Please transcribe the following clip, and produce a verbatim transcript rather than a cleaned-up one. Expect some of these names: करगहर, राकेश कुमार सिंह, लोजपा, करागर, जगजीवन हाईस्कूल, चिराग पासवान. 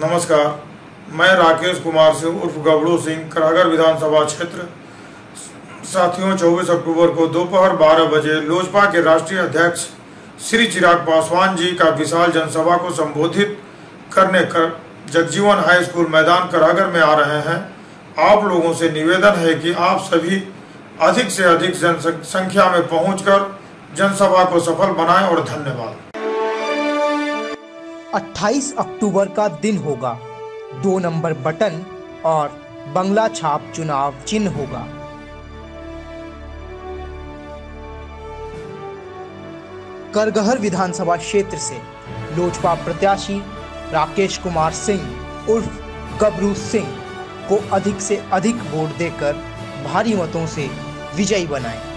नमस्कार, मैं राकेश कुमार सिंह उर्फ गबड़ू सिंह, करागर विधानसभा क्षेत्र। साथियों, चौबीस अक्टूबर को दोपहर बारह बजे लोजपा के राष्ट्रीय अध्यक्ष श्री चिराग पासवान जी का विशाल जनसभा को संबोधित करने कर जगजीवन हाईस्कूल मैदान करागर में आ रहे हैं। आप लोगों से निवेदन है कि आप सभी अधिक से अधिक जनसंख्या में पहुंचकर जनसभा को सफल बनाएं और धन्यवाद। अट्ठाईस अक्टूबर का दिन होगा। दो नंबर बटन और बंगला छाप चुनाव चिन्ह होगा। करगहर विधानसभा क्षेत्र से लोजपा प्रत्याशी राकेश कुमार सिंह उर्फ गबरू सिंह को अधिक से अधिक वोट देकर भारी मतों से विजयी बनाएं।